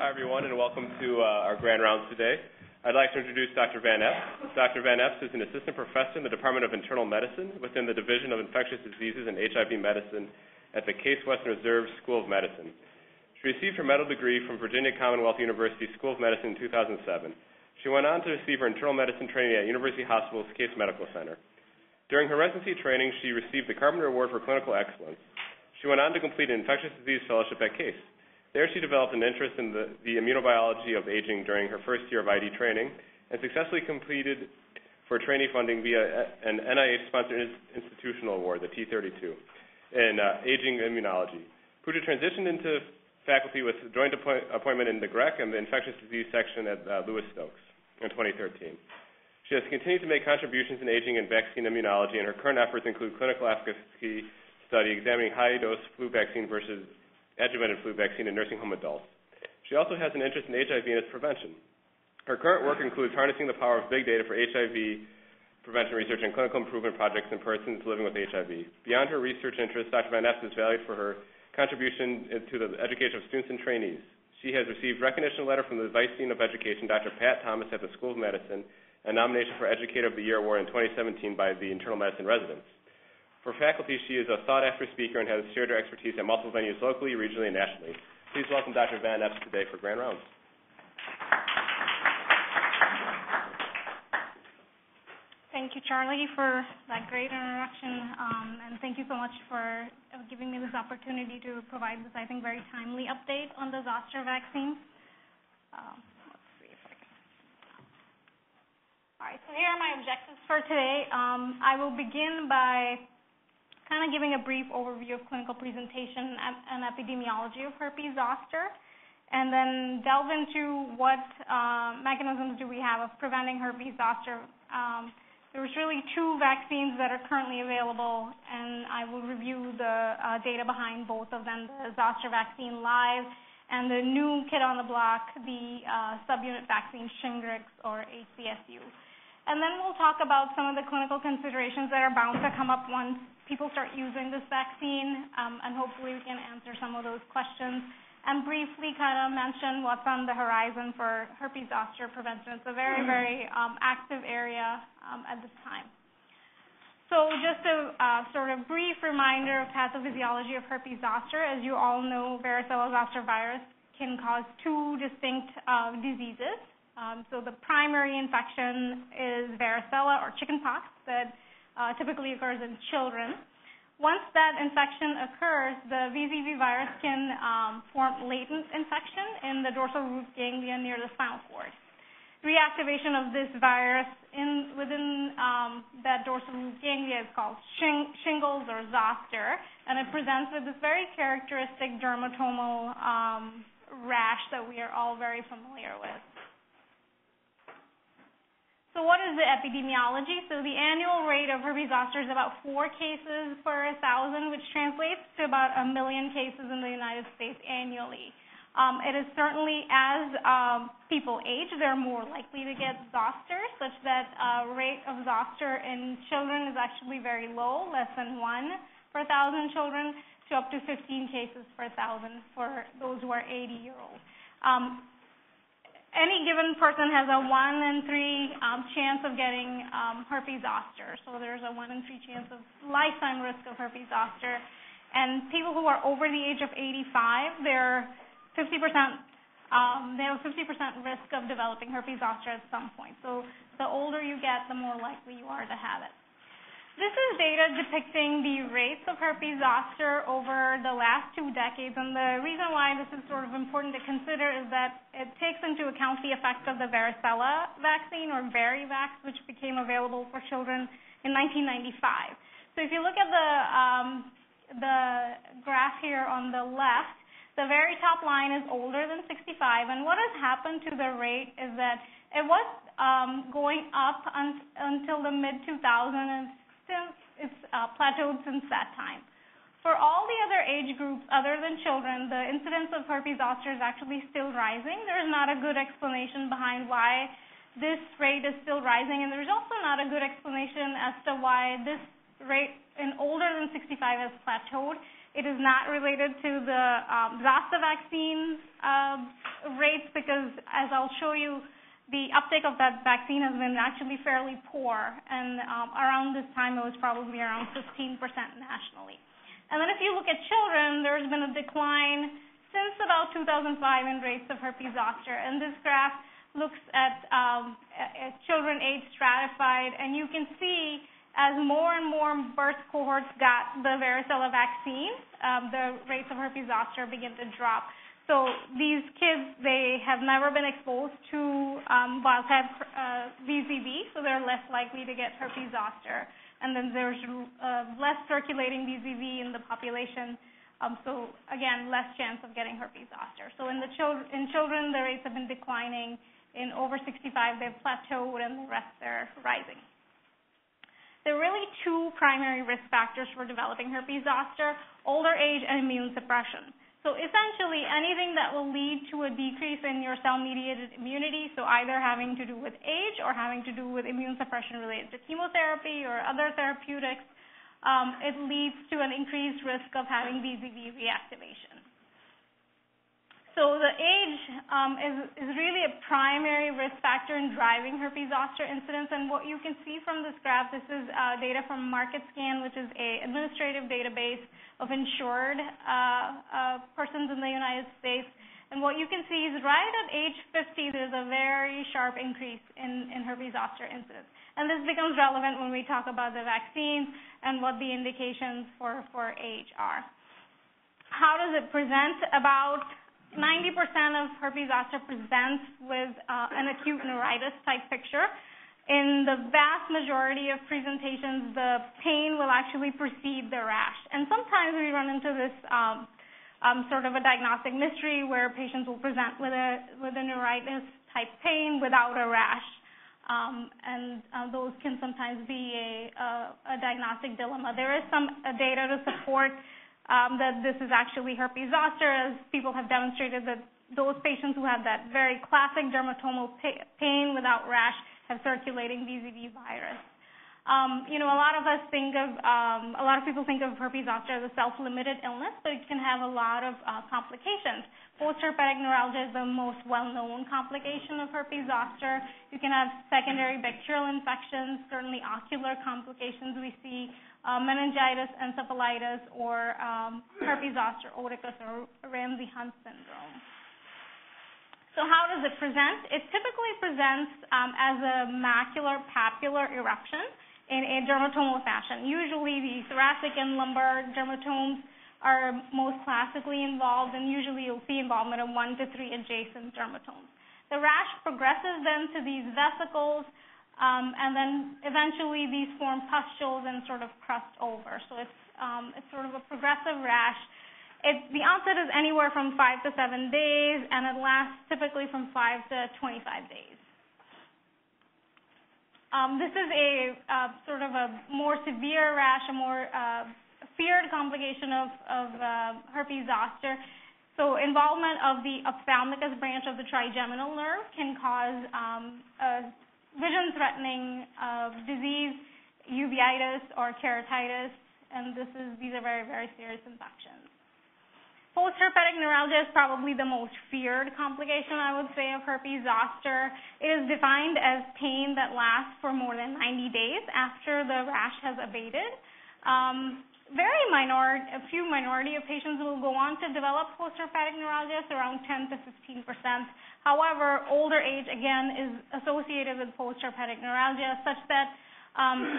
Hi, everyone, and welcome to our grand rounds today. I'd like to introduce Dr. Van Epps. Dr. Van Epps is an assistant professor in the Department of Internal Medicine within the Division of Infectious Diseases and HIV Medicine at the Case Western Reserve School of Medicine. She received her medical degree from Virginia Commonwealth University School of Medicine in 2007. She went on to receive her internal medicine training at University Hospitals Cleveland Medical Center. During her residency training, she received the Carpenter Award for Clinical Excellence. She went on to complete an infectious disease fellowship at Case. There she developed an interest in the immunobiology of aging during her first year of ID training and successfully completed for trainee funding via an NIH-sponsored institutional award, the T32, in aging immunology. Puja transitioned into faculty with a joint appointment in the GREC and the infectious disease section at Lewis Stokes in 2013. She has continued to make contributions in aging and vaccine immunology, and her current efforts include clinical efficacy study examining high-dose flu vaccine versus adjuvanted flu vaccine in nursing home adults. She also has an interest in HIV and its prevention. Her current work includes harnessing the power of big data for HIV prevention research and clinical improvement projects in persons living with HIV. Beyond her research interests, Dr. Van Epps is valued for her contribution to the education of students and trainees. She has received recognition letter from the Vice Dean of Education, Dr. Pat Thomas at the School of Medicine, and nomination for Educator of the Year Award in 2017 by the Internal Medicine Residents. For faculty, she is a sought-after speaker and has shared her expertise at multiple venues locally, regionally, and nationally. Please welcome Dr. Van Epps today for Grand Rounds. Thank you, Charlie, for that great introduction, and thank you so much for giving me this opportunity to provide this, I think, very timely update on the Zoster vaccine. All right, so here are my objectives for today. I will begin by kind of giving a brief overview of clinical presentation and epidemiology of herpes zoster, and then delve into what mechanisms do we have of preventing herpes zoster. There's really two vaccines that are currently available, and I will review the data behind both of them, the zoster vaccine live and the new kid on the block, the subunit vaccine Shingrix or HZ/SU. And then we'll talk about some of the clinical considerations that are bound to come up once people start using this vaccine, and hopefully we can answer some of those questions, and briefly kind of mention what's on the horizon for herpes zoster prevention. It's a very, very active area at this time. So just a sort of brief reminder of pathophysiology of herpes zoster. As you all know, varicella zoster virus can cause two distinct diseases. So the primary infection is varicella or chickenpox that typically occurs in children. Once that infection occurs, the VZV virus can form latent infection in the dorsal root ganglia near the spinal cord. Reactivation of this virus within that dorsal root ganglia is called shingles or zoster, and it presents with this very characteristic dermatomal rash that we are all very familiar with. So what is the epidemiology? So the annual rate of herpes zoster is about 4 cases per 1,000, which translates to about 1 million cases in the United States annually. It is certainly as people age, they're more likely to get zoster, such that rate of zoster in children is actually very low, less than 1 per 1,000 children, to up to 15 cases per 1,000 for those who are 80-year-olds. Any given person has a 1 in 3 chance of getting herpes zoster. So there's a 1 in 3 chance of lifetime risk of herpes zoster. And people who are over the age of 85, they're 50%. They have a 50% risk of developing herpes zoster at some point. So the older you get, the more likely you are to have it. This is data depicting the rates of herpes zoster over the last 2 decades, and the reason why this is sort of important to consider is that it takes into account the effect of the varicella vaccine or Varivax, which became available for children in 1995. So if you look at the graph here on the left, the very top line is older than 65, and what has happened to the rate is that it was going up until the mid-2000s. It's plateaued since that time. For all the other age groups other than children, the incidence of herpes zoster is actually still rising. There is not a good explanation behind why this rate is still rising, and there's also not a good explanation as to why this rate in older than 65 has plateaued. It is not related to the Zoster vaccine rates because, as I'll show you, the uptake of that vaccine has been actually fairly poor, and around this time it was probably around 15% nationally. And then if you look at children, there's been a decline since about 2005 in rates of herpes zoster, and this graph looks at children age stratified, and you can see as more and more birth cohorts got the varicella vaccine, the rates of herpes zoster begin to drop. So these kids, they have never been exposed to wild-type VZV, so they're less likely to get herpes zoster. And then there's less circulating VZV in the population, so again, less chance of getting herpes zoster. So in children, the rates have been declining. In over 65, they've plateaued, and the rest are rising. There are really two primary risk factors for developing herpes zoster: older age and immune suppression. So essentially, anything that will lead to a decrease in your cell-mediated immunity, so either having to do with age or having to do with immune suppression related to chemotherapy or other therapeutics, it leads to an increased risk of having VZV reactivation. So the age is really a primary risk factor in driving herpes zoster incidence, and what you can see from this graph, this is data from MarketScan, which is an administrative database of insured persons in the United States. And what you can see is right at age 50, there's a very sharp increase in herpes zoster incidence. And this becomes relevant when we talk about the vaccines and what the indications for age are. How does it present? About 90% of herpes zoster presents with an acute neuritis type picture. In the vast majority of presentations, the pain will actually precede the rash. And sometimes we run into this sort of a diagnostic mystery where patients will present with a neuritis-type pain without a rash. And those can sometimes be a diagnostic dilemma. There is some data to support that this is actually herpes zoster, as people have demonstrated that those patients who have that very classic dermatomal pain without rash have circulating VZV virus. You know, a lot of people think of herpes zoster as a self-limited illness, but it can have a lot of complications. Post-herpetic neuralgia is the most well-known complication of herpes zoster. You can have secondary bacterial infections, certainly ocular complications we see, meningitis, encephalitis, or herpes zoster oticus or Ramsey-Hunt syndrome. So how does it present? It typically presents as a macular papular eruption in a dermatomal fashion. Usually the thoracic and lumbar dermatomes are most classically involved, and usually you'll see involvement of 1 to 3 adjacent dermatomes. The rash progresses then to these vesicles, and then eventually these form pustules and sort of crust over. So it's sort of a progressive rash. The onset is anywhere from 5 to 7 days, and it lasts typically from 5 to 25 days. This is a sort of a more severe rash, a more feared complication of herpes zoster. So involvement of the ophthalmicus branch of the trigeminal nerve can cause vision-threatening disease, uveitis or keratitis, and these are very, very serious infections. Post-herpetic neuralgia is probably the most feared complication, I would say, of herpes zoster. It is defined as pain that lasts for more than 90 days after the rash has abated. A few minority of patients will go on to develop post-herpetic neuralgia, so around 10 to 15%. However, older age, again, is associated with post-herpetic neuralgia, such that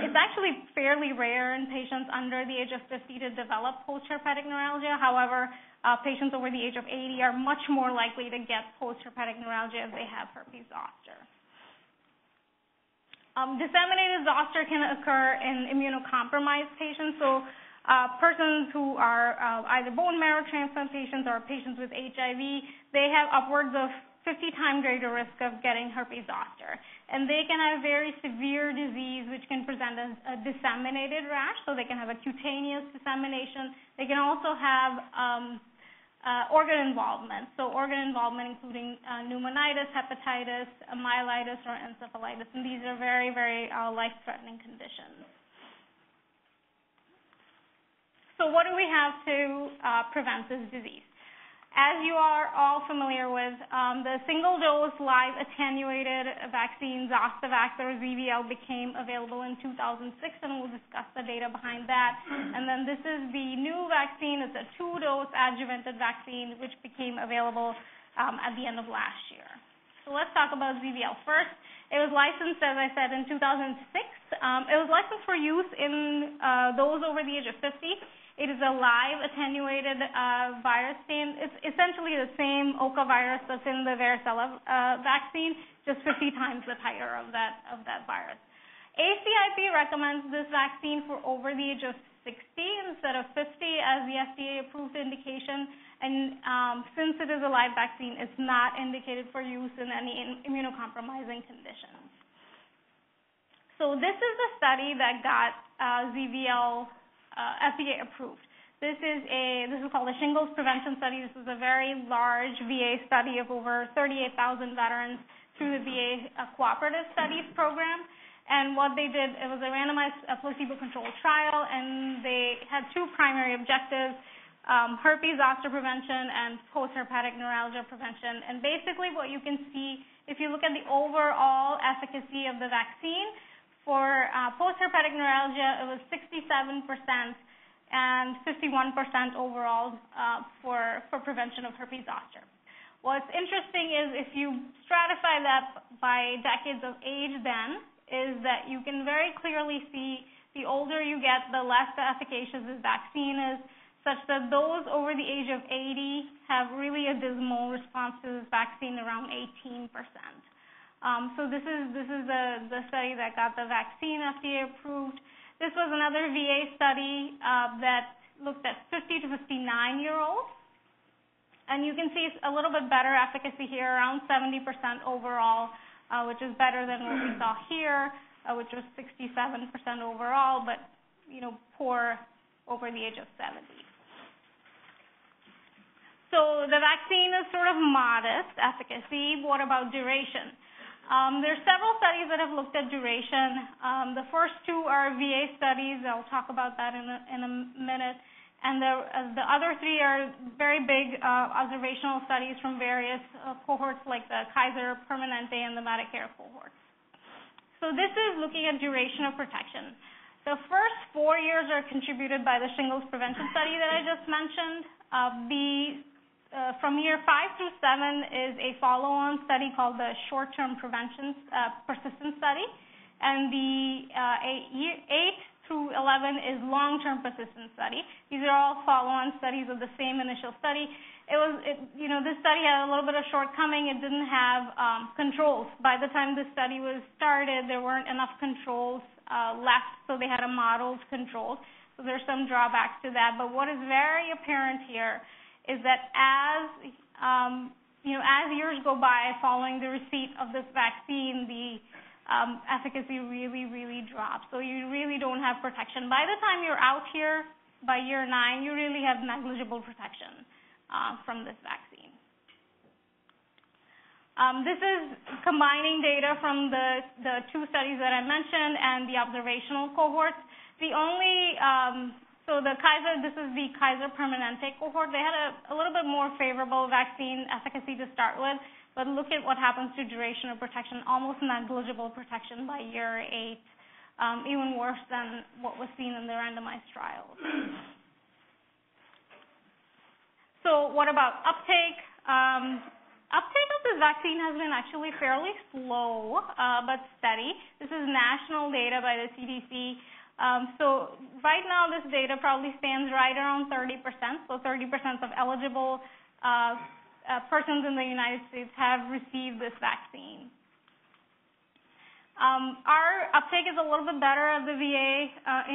it's actually fairly rare in patients under the age of 50 to develop post-herpetic neuralgia. However, patients over the age of 80 are much more likely to get post-herpetic neuralgia if they have herpes zoster. Disseminated zoster can occur in immunocompromised patients, so persons who are either bone marrow transplant patients or patients with HIV, they have upwards of 50-time greater risk of getting herpes zoster. And they can have very severe disease, which can present as a disseminated rash, so they can have a cutaneous dissemination. They can also have organ involvement, so organ involvement including pneumonitis, hepatitis, myelitis, or encephalitis, and these are very, very life-threatening conditions. So what do we have to prevent this disease? As you are all familiar with, the single-dose live attenuated vaccine Zostavax or ZVL became available in 2006, and we'll discuss the data behind that. And then this is the new vaccine. It's a two-dose adjuvanted vaccine, which became available at the end of last year. So let's talk about ZVL first. It was licensed, as I said, in 2006. It was licensed for use in those over the age of 50. It is a live attenuated virus strain. It's essentially the same Oka virus that's in the varicella vaccine, just 50 times the titer of that virus. ACIP recommends this vaccine for over the age of 60 instead of 50 as the FDA-approved indication. And since it is a live vaccine, it's not indicated for use in any immunocompromising conditions. So this is the study that got ZVL FDA approved. This is called the Shingles Prevention Study. This is a very large VA study of over 38,000 veterans through the VA Cooperative Studies program. And what they did, it was a randomized placebo-controlled trial, and they had two primary objectives, herpes zoster prevention and post-herpetic neuralgia prevention. And basically what you can see, if you look at the overall efficacy of the vaccine, for post-herpetic neuralgia, it was 67% and 51% overall for prevention of herpes zoster. What's interesting is if you stratify that by decades of age then, is that you can very clearly see the older you get, the less efficacious this vaccine is, such that those over the age of 80 have really a dismal response to this vaccine, around 18%. So this is the study that got the vaccine FDA approved. This was another VA study that looked at 50 to 59-year-olds. And you can see it's a little bit better efficacy here, around 70% overall, which is better than what we saw here, which was 67% overall, but, you know, poor over the age of 70. So the vaccine is sort of modest efficacy. What about duration? There are several studies that have looked at duration. The first two are VA studies. I'll talk about that in a minute. And the other three are very big observational studies from various cohorts like the Kaiser Permanente and the Medicare cohorts. So this is looking at duration of protection. The first 4 years are contributed by the Shingles Prevention Study that I just mentioned. From year 5 through 7 is a follow-on study called the Short-Term Prevention Persistence Study, and the 8 through 11 is Long-Term Persistence Study. These are all follow-on studies of the same initial study. This study had a little bit of shortcoming. It didn't have controls. By the time this study was started, there weren't enough controls left, so they had a modeled control. So there's some drawbacks to that. But what is very apparent here is that as years go by following the receipt of this vaccine, the efficacy really, really drops. So you really don't have protection. By the time you're out here, by year 9, you really have negligible protection from this vaccine. This is combining data from the two studies that I mentioned and the observational cohorts. This is the Kaiser Permanente cohort. They had a little bit more favorable vaccine efficacy to start with, but look at what happens to duration of protection, almost negligible protection by year 8, even worse than what was seen in the randomized trials. So what about uptake? Uptake of this vaccine has been actually fairly slow but steady. This is national data by the CDC. So right now this data probably stands right around 30%. So 30% of eligible persons in the United States have received this vaccine. Our uptake is a little bit better at the VA.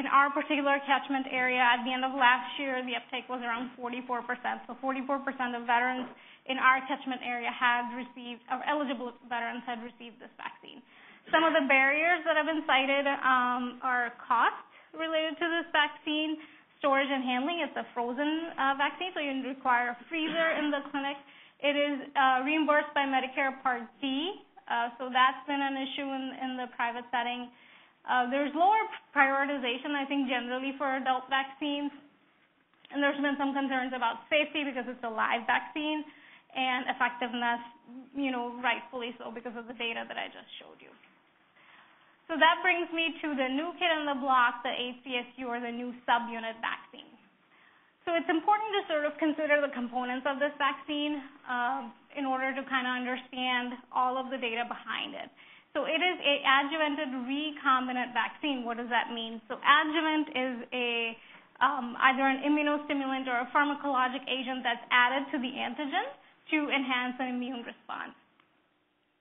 In our particular catchment area at the end of last year, the uptake was around 44%. So 44% of veterans in our catchment area eligible veterans had received this vaccine. Some of the barriers that have been cited are cost related to this vaccine, storage and handling. It's a frozen vaccine, so you require a freezer in the clinic. It is reimbursed by Medicare Part D, so that's been an issue in the private setting. There's lower prioritization, I think, generally for adult vaccines. and there's been some concerns about safety because it's a live vaccine, and effectiveness, you know, rightfully so because of the data that I just showed you. So that brings me to the new kid on the block, the HZ/SU, or the new subunit vaccine. So it's important to sort of consider the components of this vaccine in order to kind of understand all of the data behind it. So it is an adjuvanted recombinant vaccine. What does that mean? So adjuvant is a either an immunostimulant or a pharmacologic agent that's added to the antigen to enhance an immune response.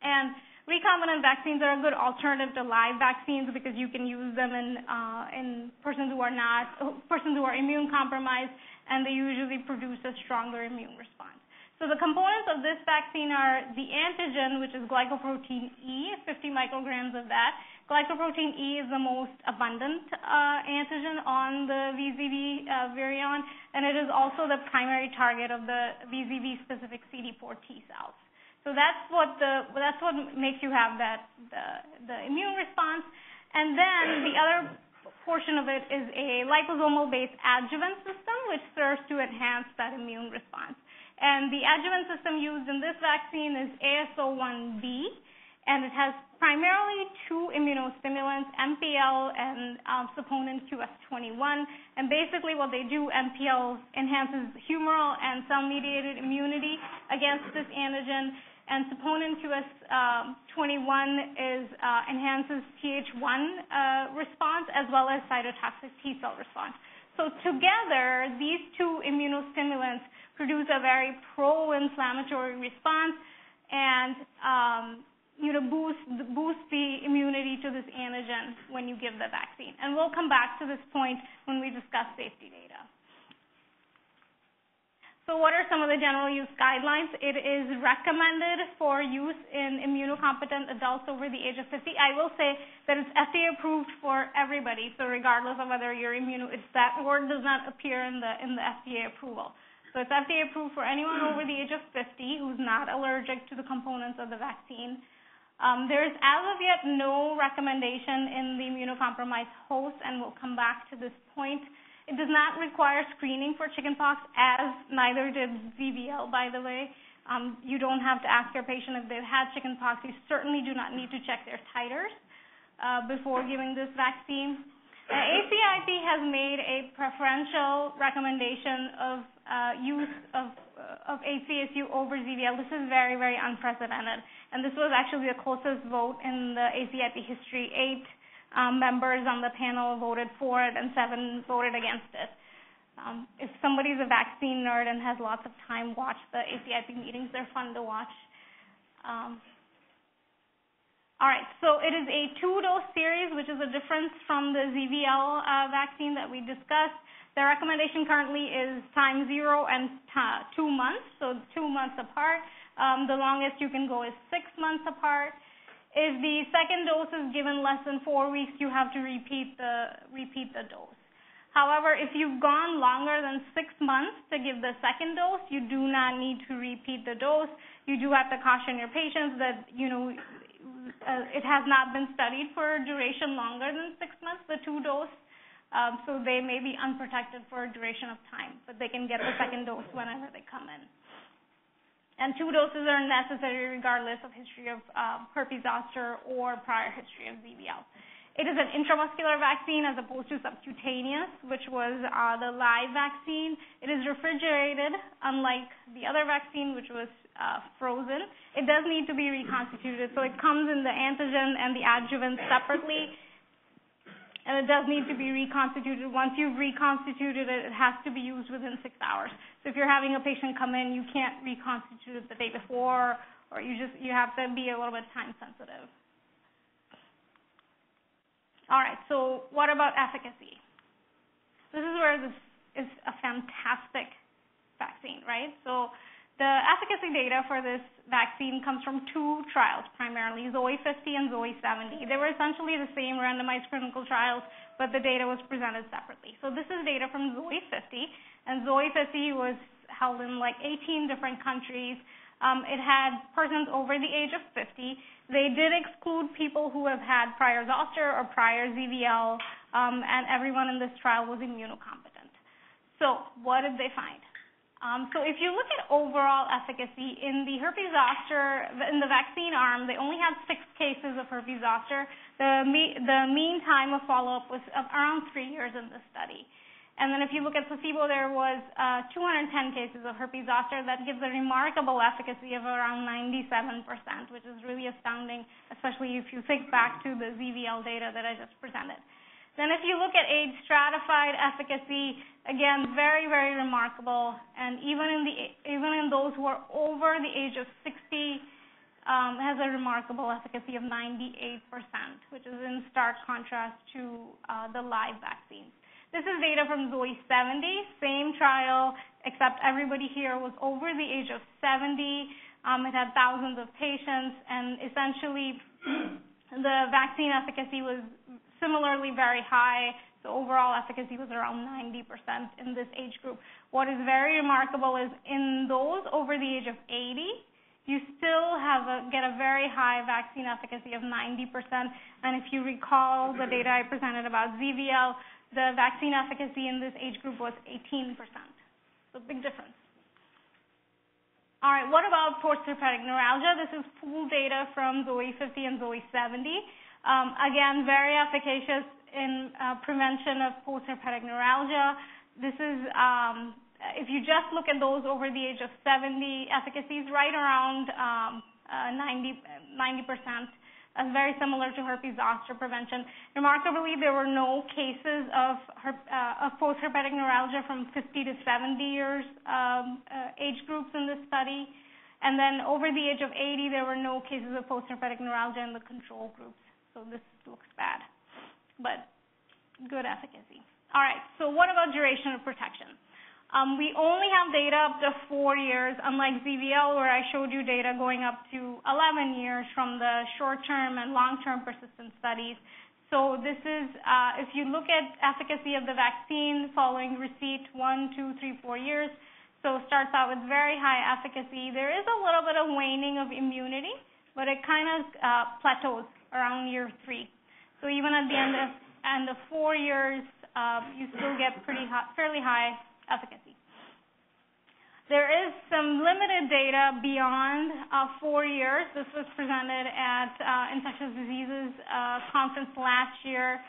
And recombinant vaccines are a good alternative to live vaccines because you can use them in persons who are immune compromised, and they usually produce a stronger immune response. So the components of this vaccine are the antigen, which is glycoprotein E, 50 micrograms of that. Glycoprotein E is the most abundant antigen on the VZV virion, and it is also the primary target of the VZV-specific CD4 T cells. So that's what makes you have that the immune response. And then the other portion of it is a liposomal-based adjuvant system, which serves to enhance that immune response. And the adjuvant system used in this vaccine is AS01B, and it has primarily two immunostimulants, MPL and saponin QS21. And basically what they do, MPL enhances humoral and cell-mediated immunity against this antigen, and saponin QS21 enhances Th1 response as well as cytotoxic T cell response. So together, these two immunostimulants produce a very pro-inflammatory response and boost the immunity to this antigen when you give the vaccine. And we'll come back to this point when we discuss safety data. So what are some of the general use guidelines? It is recommended for use in immunocompetent adults over the age of 50. I will say that it's FDA approved for everybody, so regardless of whether you're immune, that word does not appear in the FDA approval. So it's FDA approved for anyone over the age of 50 who's not allergic to the components of the vaccine. There is, as of yet, no recommendation in the immunocompromised host, and we'll come back to this point. It does not require screening for chickenpox, as neither did ZVL, by the way. You don't have to ask your patient if they've had chickenpox. You certainly do not need to check their titers before giving this vaccine. ACIP has made a preferential recommendation of use of HZ/SU over ZVL. This is very, very unprecedented. And this was actually the closest vote in the ACIP history. 8 members on the panel voted for it and 7 voted against it. If somebody's a vaccine nerd and has lots of time, watch the ACIP meetings. They're fun to watch. All right, so it is a 2-dose series, which is a difference from the ZVL vaccine that we discussed. The recommendation currently is time 0 and 2 months, so 2 months apart. The longest you can go is 6 months apart. If the second dose is given less than 4 weeks, you have to repeat the dose. However, if you've gone longer than 6 months to give the second dose, you do not need to repeat the dose. You do have to caution your patients that, you know, it has not been studied for a duration longer than 6 months, the 2-dose, so they may be unprotected for a duration of time, but they can get the second dose whenever they come in. And 2 doses are necessary regardless of history of herpes zoster or prior history of ZVL. It is an intramuscular vaccine as opposed to subcutaneous, which was the live vaccine. It is refrigerated, unlike the other vaccine, which was frozen. It does need to be reconstituted, so it comes in the antigen and the adjuvant separately, and it does need to be reconstituted. Once you've reconstituted it, it has to be used within 6 hours. So if you're having a patient come in, you can't reconstitute it the day before, or you have to be a little bit time sensitive. All right, so what about efficacy? This is where this is a fantastic vaccine, right? So the efficacy data for this vaccine comes from 2 trials primarily, ZOE-50 and ZOE-70. They were essentially the same randomized clinical trials, but the data was presented separately. So this is data from ZOE-50, and ZOE-50 was held in like 18 different countries. It had persons over the age of 50. They did exclude people who have had prior zoster or prior ZVL, and everyone in this trial was immunocompetent. So what did they find? So if you look at overall efficacy, in the herpes zoster, in the vaccine arm, they only had 6 cases of herpes zoster. The mean time of follow-up was around 3 years in this study. And then if you look at placebo, there was 210 cases of herpes zoster. That gives a remarkable efficacy of around 97%, which is really astounding, especially if you think back to the ZVL data that I just presented. Then if you look at age stratified efficacy, again, very, very remarkable. And even in those who are over the age of 60, has a remarkable efficacy of 98%, which is in stark contrast to the live vaccines. This is data from ZOE-70, same trial, except everybody here was over the age of 70. It had thousands of patients, and essentially the vaccine efficacy was similarly very high. The overall efficacy was around 90% in this age group. What is very remarkable is in those over the age of 80, you still get a very high vaccine efficacy of 90%. And if you recall the data I presented about ZVL, the vaccine efficacy in this age group was 18%. So big difference. All right, what about post-herpetic neuralgia? This is pooled data from ZOE-50 and ZOE-70. Again, very efficacious in prevention of post-herpetic neuralgia. This is, if you just look at those over the age of 70, efficacy is right around 90%. Very similar to herpes zoster prevention. Remarkably, there were no cases of post-herpetic neuralgia from 50 to 70 years age groups in this study. And then over the age of 80, there were no cases of post-herpetic neuralgia in the control groups. So this looks bad, but good efficacy. All right, so what about duration of protection? We only have data up to 4 years, unlike ZVL, where I showed you data going up to 11 years from the short-term and long-term persistent studies. So this is, if you look at efficacy of the vaccine following receipt 1, 2, 3, 4 years, so it starts out with very high efficacy. There is a little bit of waning of immunity, but it kind of plateaus around year 3. So even at the end of 4 years, you still get pretty high, fairly high efficacy. There is some limited data beyond 4 years. This was presented at Infectious Diseases Conference last year.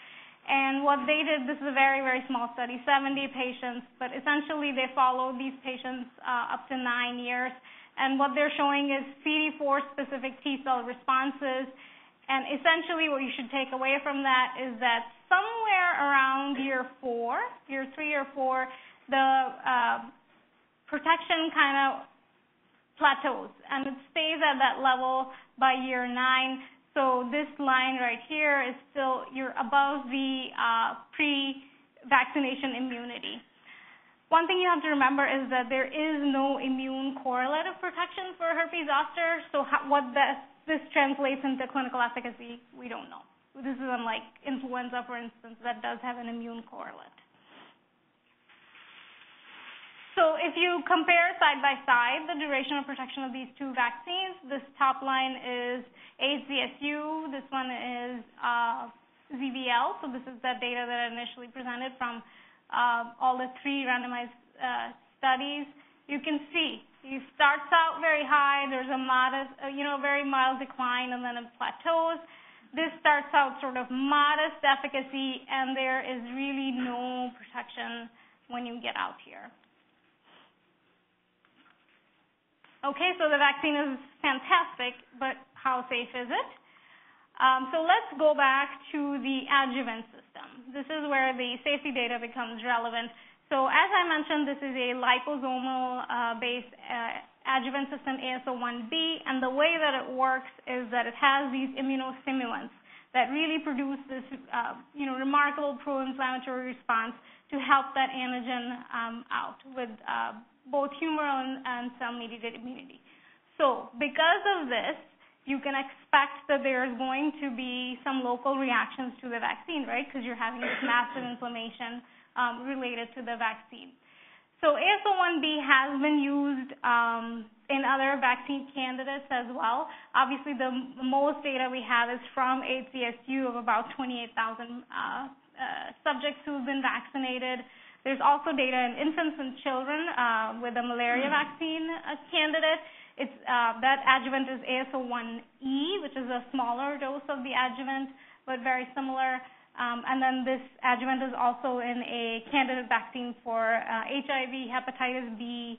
And what they did, this is a very, very small study, 70 patients, but essentially they followed these patients up to 9 years. And what they're showing is CD4-specific T-cell responses. And essentially what you should take away from that is that somewhere around year 3 or 4, the protection kind of plateaus, and it stays at that level by year 9. So this line right here is still, you're above the pre-vaccination immunity. One thing you have to remember is that there is no immune correlate of protection for herpes zoster, so what this translates into clinical efficacy, we don't know. This is unlike influenza, for instance, that does have an immune correlate. So if you compare side by side the duration of protection of these two vaccines, this top line is HZ/SU, this one is ZVL, so this is the data that I initially presented from all the 3 randomized studies. You can see it starts out very high, there's a modest, very mild decline, and then it plateaus. This starts out sort of modest efficacy, and there is really no protection when you get out here. Okay, so the vaccine is fantastic, but how safe is it? So let's go back to the adjuvant system. This is where the safety data becomes relevant. So as I mentioned, this is a liposomal-based adjuvant system, AS01B, and the way that it works is that it has these immunostimulants that really produce this remarkable pro-inflammatory response to help that antigen out with both humoral and cell-mediated immunity. So because of this, you can expect that there's going to be some local reactions to the vaccine, right? Because you're having this massive inflammation related to the vaccine. So AS01B has been used in other vaccine candidates as well. Obviously, the most data we have is from HZ/SU of about 28,000 subjects who have been vaccinated. There's also data in infants and children with a malaria vaccine candidate. It's, that adjuvant is AS01E, which is a smaller dose of the adjuvant, but very similar. And then this adjuvant is also in a candidate vaccine for HIV, hepatitis B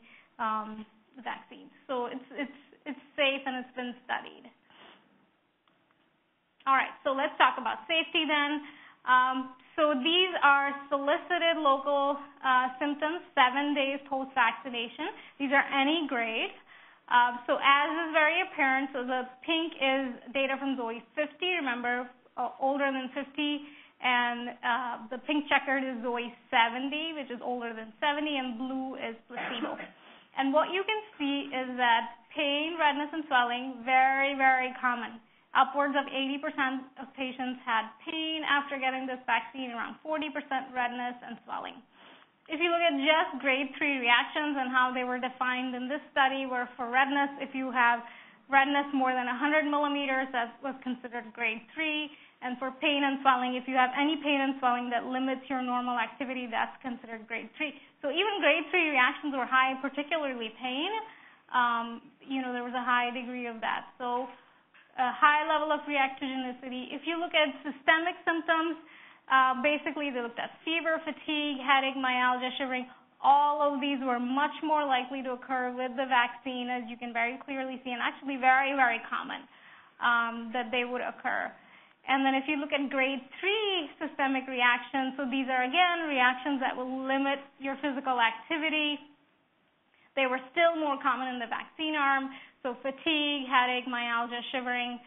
vaccines. So it's safe and it's been studied. All right, so let's talk about safety then. So these are solicited local symptoms 7 days post-vaccination. These are any grade. So as is very apparent, so the pink is data from ZOE-50. Remember, older than 50, and the pink checkered is ZOE-70, which is older than 70, and blue is placebo. And what you can see is that pain, redness, and swelling, very, very common. Upwards of 80% of patients had pain after getting this vaccine, around 40% redness and swelling. If you look at just grade 3 reactions and how they were defined in this study were for redness, if you have redness more than 100 millimeters, that was considered grade 3. And for pain and swelling, if you have any pain and swelling that limits your normal activity, that's considered grade 3. So even grade 3 reactions were high, particularly pain. You know, there was a high degree of that. So a high level of reactogenicity. If you look at systemic symptoms, basically they looked at fever, fatigue, headache, myalgia, shivering. All of these were much more likely to occur with the vaccine, as you can very clearly see, and actually very, very common that they would occur. And then if you look at grade 3 systemic reactions, so these are, again, reactions that will limit your physical activity. They were still more common in the vaccine arm. So fatigue, headache, myalgia, shivering.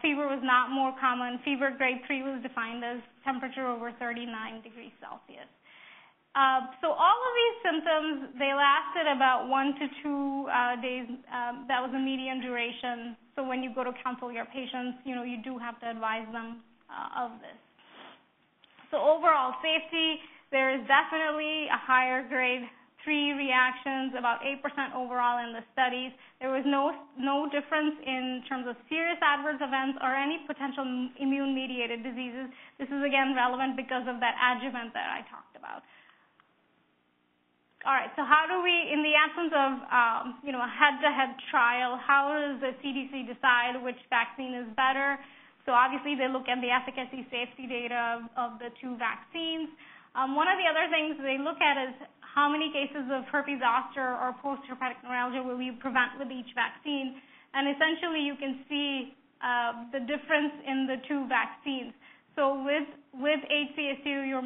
Fever was not more common. Fever grade 3 was defined as temperature over 39 degrees Celsius. So all of these symptoms, they lasted about 1 to 2 days. That was the median duration. So when you go to counsel your patients, you know, you do have to advise them of this. So overall safety, there is definitely a higher grade 3 reactions, about 8% overall in the studies. There was no difference in terms of serious adverse events or any potential immune-mediated diseases. This is, again, relevant because of that adjuvant that I talked about. All right, so how do we, in the absence of you know, a head-to-head trial, how does the CDC decide which vaccine is better? So obviously they look at the efficacy safety data of the 2 vaccines. One of the other things they look at is how many cases of herpes zoster or post-herpetic neuralgia will you prevent with each vaccine. And essentially you can see the difference in the 2 vaccines. So with HZ/SU, you're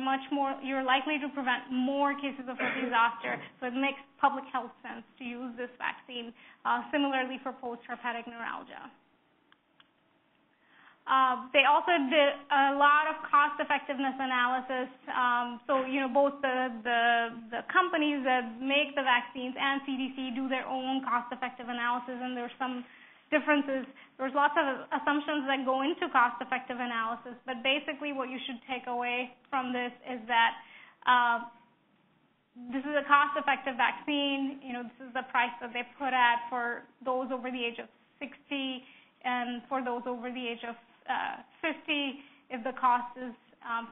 likely to prevent more cases of herpes zoster. So it makes public health sense to use this vaccine, similarly for post-herpetic neuralgia. They also did a lot of cost-effectiveness analysis. So, you know, both the companies that make the vaccines and CDC do their own cost-effective analysis, and there's some differences. There's lots of assumptions that go into cost-effective analysis, but basically what you should take away from this is that this is a cost-effective vaccine. You know, this is the price that they put at for those over the age of 60, and for those over the age of 50, if the cost is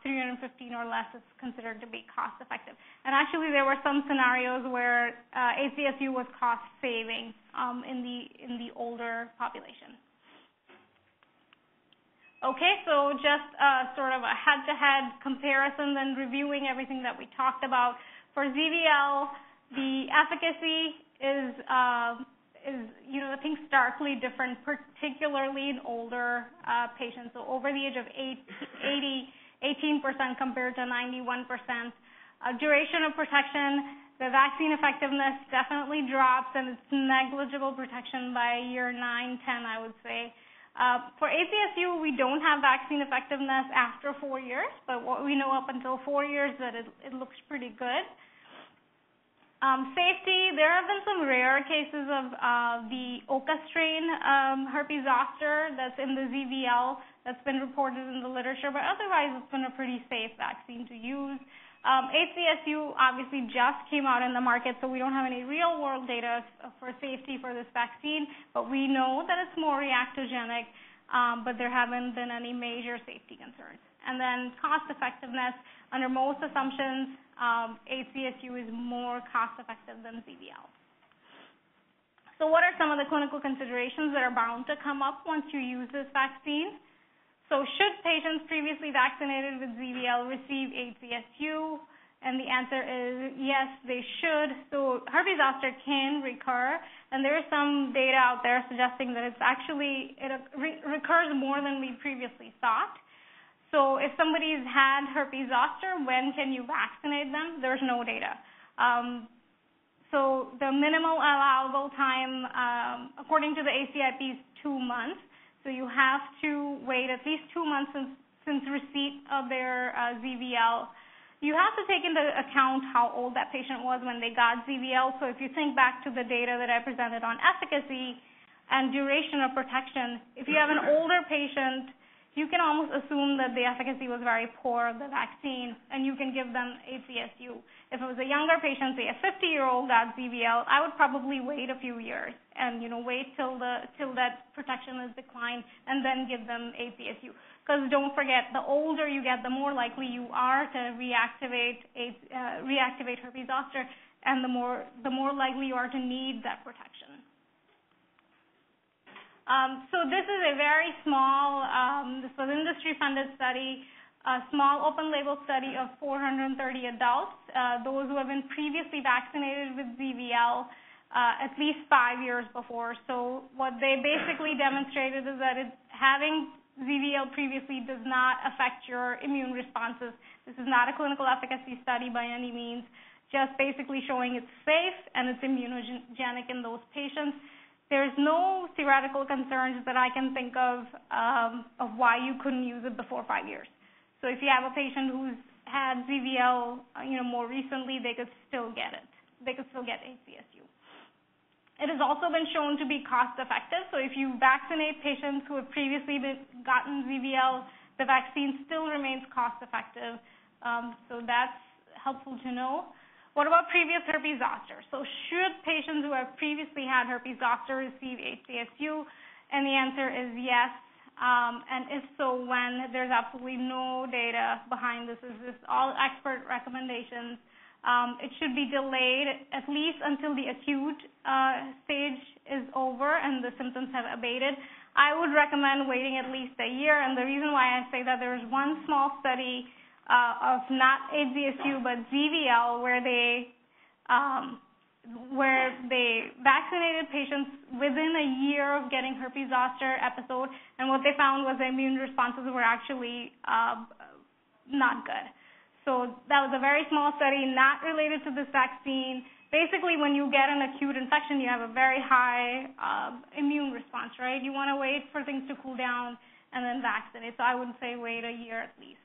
315 or less, it's considered to be cost effective. And actually, there were some scenarios where HZ/SU was cost saving in the older population. Okay, so just sort of a head-to-head comparison, then reviewing everything that we talked about. For ZVL, the efficacy is, you know, I think starkly different, particularly in older patients. So over the age of 80, 18% compared to 91%. Duration of protection, the vaccine effectiveness definitely drops, and it's negligible protection by year 9, 10, I would say. For ACSU, we don't have vaccine effectiveness after 4 years, but what we know up until 4 years that it looks pretty good. Safety, there have been some rare cases of the Oka strain herpes zoster that's in the ZVL that's been reported in the literature, but otherwise it's been a pretty safe vaccine to use. HZ/SU obviously just came out in the market, so we don't have any real-world data for safety for this vaccine, but we know that it's more reactogenic, but there haven't been any major safety concerns. And then cost effectiveness, under most assumptions, HZ/SU is more cost-effective than ZVL. So what are some of the clinical considerations that are bound to come up once you use this vaccine? So should patients previously vaccinated with ZVL receive HZ/SU? And the answer is yes, they should. So herpes zoster can recur, and there is some data out there suggesting that it's actually, it recurs more than we previously thought. So if somebody's had herpes zoster, when can you vaccinate them? There's no data. So the minimal allowable time, according to the ACIP, is 2 months. So you have to wait at least 2 months since receipt of their ZVL. You have to take into account how old that patient was when they got ZVL. So if you think back to the data that I presented on efficacy and duration of protection, if you have an older patient, you can almost assume that the efficacy was very poor of the vaccine, and you can give them HZ/SU. If it was a younger patient, say a 50-year-old got ZVL, I would probably wait a few years and, you know, wait till that protection is declined and then give them HZ/SU. Because don't forget, the older you get, the more likely you are to reactivate herpes zoster, and the more likely you are to need that protection. So this is a very small, this was an industry-funded study, a small open-label study of 430 adults, those who have been previously vaccinated with ZVL at least 5 years before. So what they basically demonstrated is that having ZVL previously does not affect your immune responses. This is not a clinical efficacy study by any means, just basically showing it's safe and it's immunogenic in those patients. There's no theoretical concerns that I can think of why you couldn't use it before 5 years. So if you have a patient who's had ZVL, you know, more recently, they could still get it. They could still get HZ/SU. It has also been shown to be cost-effective. So if you vaccinate patients who have previously gotten ZVL, the vaccine still remains cost-effective. So that's helpful to know. What about previous herpes zoster? So should patients who have previously had herpes zoster receive HZ/SU? And the answer is yes. And if so, when? There's absolutely no data behind this. This is all expert recommendations. It should be delayed at least until the acute stage is over and the symptoms have abated. I would recommend waiting at least a year. And the reason why I say that, there's one small study of not HZ/SU but ZVL, where they vaccinated patients within a year of getting herpes zoster episode, and what they found was the immune responses were actually not good. So that was a very small study, not related to this vaccine. Basically, when you get an acute infection, you have a very high immune response, right? You want to wait for things to cool down and then vaccinate. So I would say wait a year at least.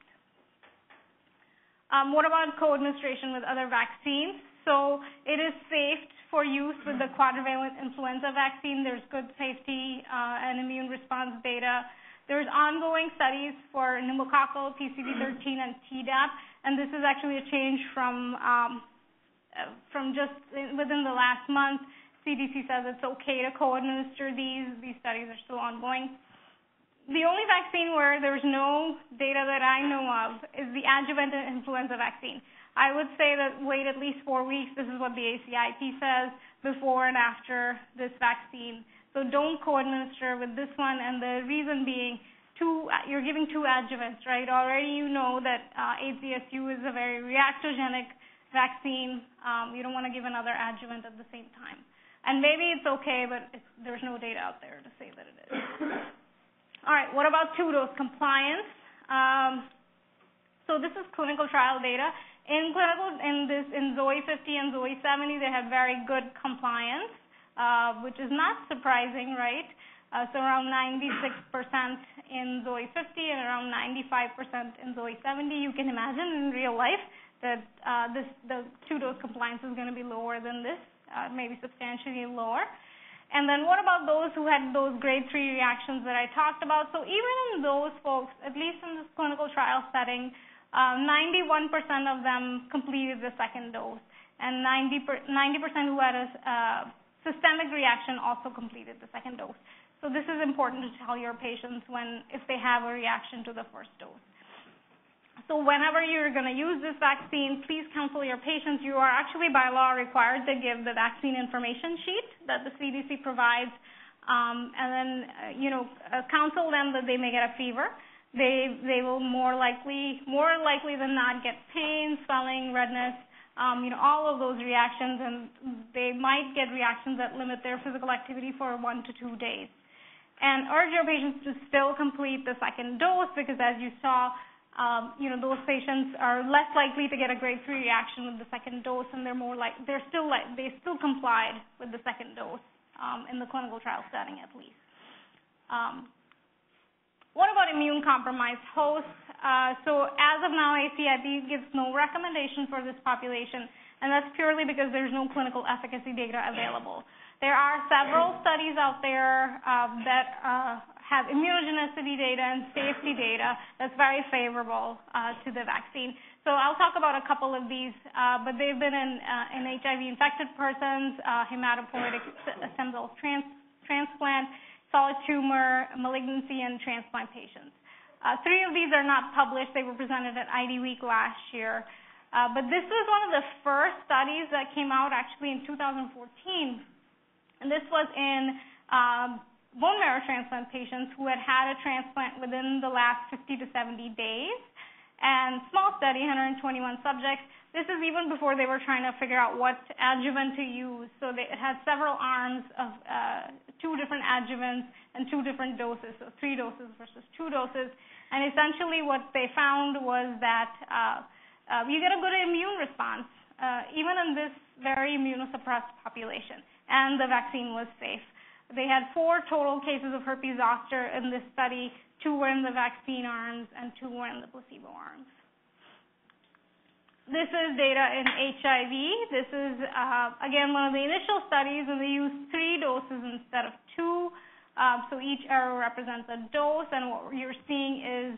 What about co-administration with other vaccines? So it is safe for use with the quadrivalent influenza vaccine. There's good safety and immune response data. There's ongoing studies for pneumococcal, PCV13, and Tdap, and this is actually a change from just within the last month. CDC says it's okay to co-administer these. These studies are still ongoing. The only vaccine where there's no data that I know of is the adjuvanted influenza vaccine. I would say that wait at least 4 weeks. This is what the ACIP says, before and after this vaccine. So don't co-administer with this one, and the reason being you're giving two adjuvants, right? Already you know that HZ/SU is a very reactogenic vaccine. You don't want to give another adjuvant at the same time. And maybe it's okay, but there's no data out there to say that it is. All right, what about two-dose compliance? So this is clinical trial data. In ZOE-50 and ZOE-70, they had very good compliance, which is not surprising, right? So around 96% in ZOE-50 and around 95% in ZOE-70. You can imagine in real life that the two-dose compliance is going to be lower than this, maybe substantially lower. And then what about those who had those grade 3 reactions that I talked about? So even in those folks, at least in this clinical trial setting, 91% of them completed the second dose, and 90% who had a systemic reaction also completed the second dose. So this is important to tell your patients if they have a reaction to the first dose. So whenever you're going to use this vaccine, please counsel your patients. You are actually by law required to give the vaccine information sheet that the CDC provides, and then counsel them that they may get a fever. They will more likely than not get pain, swelling, redness, all of those reactions, and they might get reactions that limit their physical activity for 1 to 2 days. And urge your patients to still complete the second dose because, as you saw, those patients are less likely to get a grade 3 reaction with the second dose, and they still complied with the second dose in the clinical trial setting at least. What about immune compromised hosts? So as of now, ACIP gives no recommendation for this population, and that's purely because there's no clinical efficacy data available. There are several studies out there that have immunogenicity data and safety data that's very favorable to the vaccine. So I'll talk about a couple of these, but they've been in HIV-infected persons, hematopoietic stem cell transplant, solid tumor, malignancy, and transplant patients. 3 of these are not published. They were presented at IDWeek last year. But this was one of the first studies that came out actually in 2014, and this was in bone marrow transplant patients who had had a transplant within the last 50 to 70 days. And small study, 121 subjects. This is even before they were trying to figure out what adjuvant to use. So it had several arms of 2 different adjuvants and 2 different doses, so 3 doses versus 2 doses. And essentially what they found was that you get a good immune response, even in this very immunosuppressed population. And the vaccine was safe. They had 4 total cases of herpes zoster in this study. 2 were in the vaccine arms and 2 were in the placebo arms. This is data in HIV. This is, again, one of the initial studies, and they used 3 doses instead of 2. So each arrow represents a dose, and what you're seeing is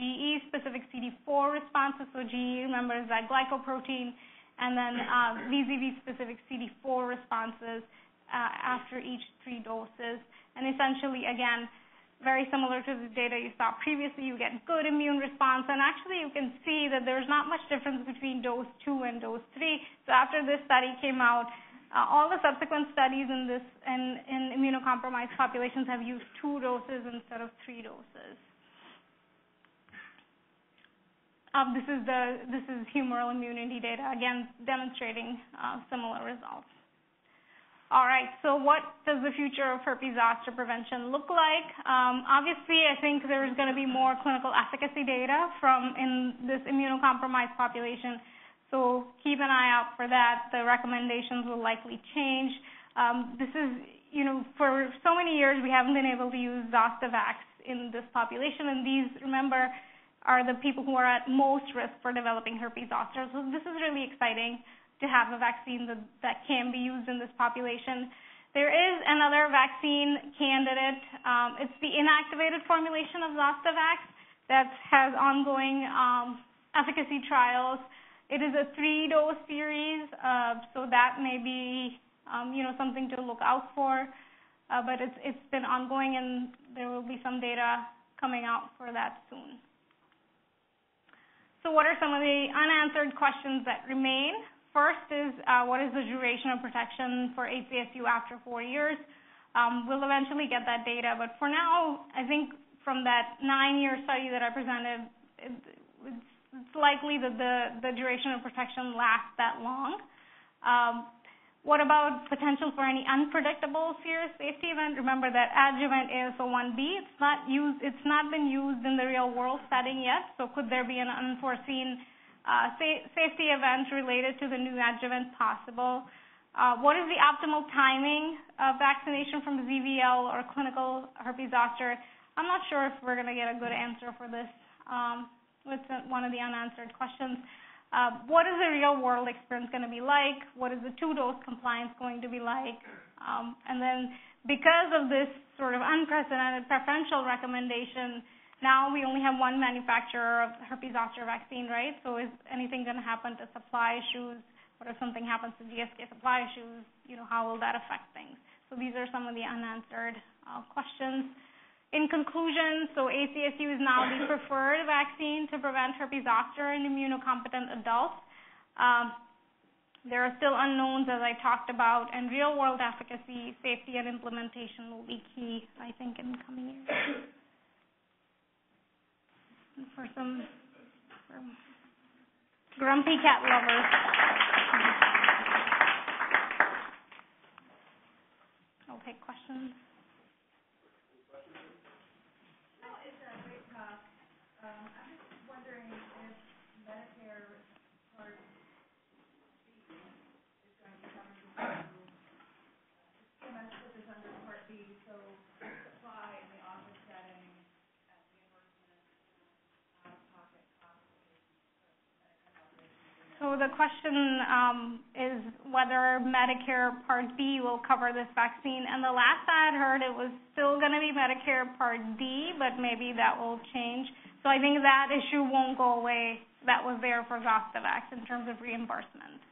GE-specific CD4 responses. So GE, remember, is that glycoprotein, and then VZV-specific CD4 responses after each 3 doses. And essentially, again, very similar to the data you saw previously, you get good immune response. And actually, you can see that there's not much difference between dose 2 and dose 3. So after this study came out, all the subsequent studies in immunocompromised populations have used 2 doses instead of 3 doses. This is humoral immunity data, again, demonstrating similar results. All right, so what does the future of herpes zoster prevention look like? Obviously, I think there's going to be more clinical efficacy data in this immunocompromised population, so keep an eye out for that. The recommendations will likely change. This is, for so many years, we haven't been able to use Zostavax in this population, and these, remember, are the people who are at most risk for developing herpes zoster. So this is really exciting to have a vaccine that can be used in this population. There is another vaccine candidate. It's the inactivated formulation of Zostavax that has ongoing efficacy trials. It is a 3-dose series, so that may be something to look out for. But it's been ongoing, and there will be some data coming out for that soon. So what are some of the unanswered questions that remain? First is, what is the duration of protection for HZ/SU after 4 years? We'll eventually get that data, but for now, I think from that 9-year study that I presented, it's likely that the duration of protection lasts that long. What about potential for any unpredictable serious safety event? Remember that adjuvant AS01B, it's not been used in the real world setting yet, so could there be an unforeseen safety events related to the new adjuvant possible? What is the optimal timing of vaccination from ZVL or clinical herpes zoster? I'm not sure if we're going to get a good answer for this. It's one of the unanswered questions. What is the real-world experience going to be like? What is the 2-dose compliance going to be like? And then because of this sort of unprecedented preferential recommendation, now we only have one manufacturer of herpes zoster vaccine, right? So is anything going to happen to supply issues? What if something happens to GSK supply issues? How will that affect things? So these are some of the unanswered questions. In conclusion, so ACSU is now the preferred vaccine to prevent herpes zoster in immunocompetent adults. There are still unknowns, as I talked about, and real-world efficacy, safety, and implementation will be key, I think, in coming years. And for grumpy cat lovers. I'll take questions. I'm just wondering if Medicare Part B is going to cover the CMS put this under Part B, so supply in the office setting at reimbursement out-of-pocket costs for Medicare. So the question is whether Medicare Part B will cover this vaccine. And the last I had heard, it was still going to be Medicare Part D, but maybe that will change. So I think that issue won't go away that was there for Zostavax in terms of reimbursement.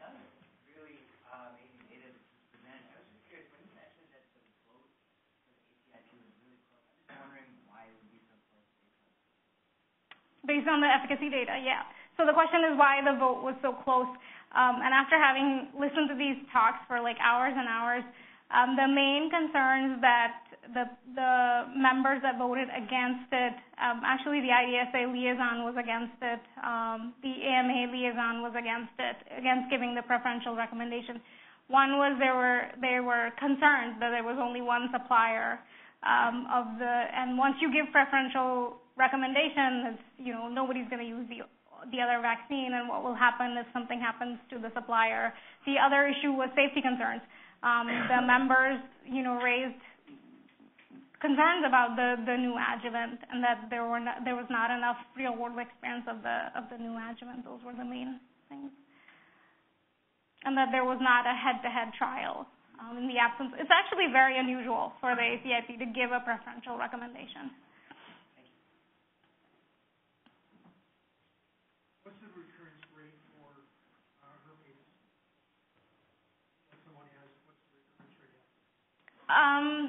That was really amazing data that you presented. I was just curious, when you mentioned that the float for the ACIP was really close, I'm just wondering why it would be so close. Based on the efficacy data, yeah. So the question is why the vote was so close. And after having listened to these talks for like hours and hours, the main concerns that the members that voted against it, actually the IDSA liaison was against it, the AMA liaison was against it, against giving the preferential recommendation. One was they were concerned that there was only one supplier and once you give preferential recommendation, it's, you know, nobody's going to use the other vaccine, and what will happen if something happens to the supplier. The other issue was safety concerns. The members, you know, raised concerns about the new adjuvant and that there was not enough real-world experience of the new adjuvant. Those were the main things, and that there was not a head-to-head trial in the absence. It's actually very unusual for the ACIP to give a preferential recommendation. What's the recurrence rate for herpes? If someone has, what's the recurrence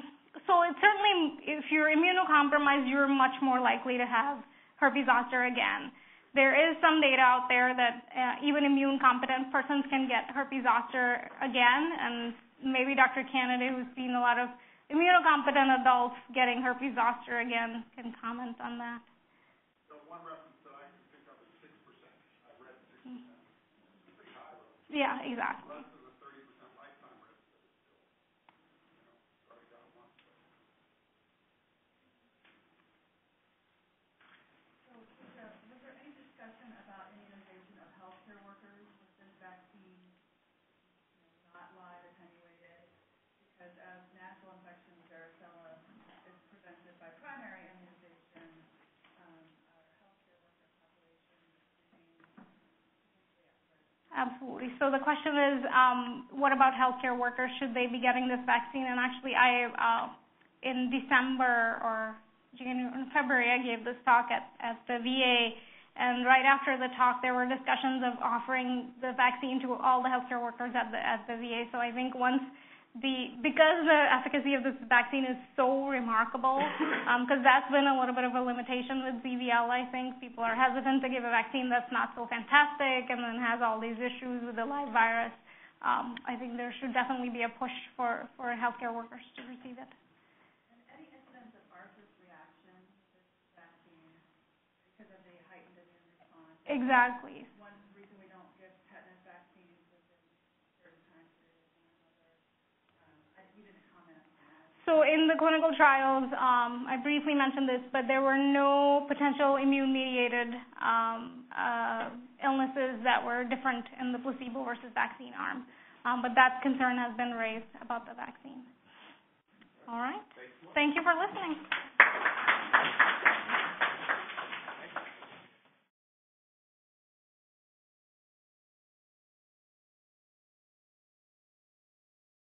rate? So it's certainly, if you're immunocompromised, you're much more likely to have herpes zoster again. There is some data out there that even immune-competent persons can get herpes zoster again, and maybe Dr. Canada, who's seen a lot of immunocompetent adults getting herpes zoster again, can comment on that. So one reference that I can pick up is 6%. I read 6%. It's pretty high. Yeah, exactly. Absolutely. So the question is, what about healthcare workers? Should they be getting this vaccine? And actually, in December or January, February, I gave this talk at the VA, and right after the talk, there were discussions of offering the vaccine to all the healthcare workers at the VA. So I think because the efficacy of this vaccine is so remarkable, because that's been a little bit of a limitation with ZVL, I think. People are hesitant to give a vaccine that's not so fantastic and then has all these issues with the live virus. I think there should definitely be a push for healthcare workers to receive it. And any incidence of arthritis reaction to this vaccine because of the heightened immune response? Exactly. So in the clinical trials, I briefly mentioned this, but there were no potential immune-mediated illnesses that were different in the placebo versus vaccine arm. But that concern has been raised about the vaccine. All right. Thank you for listening.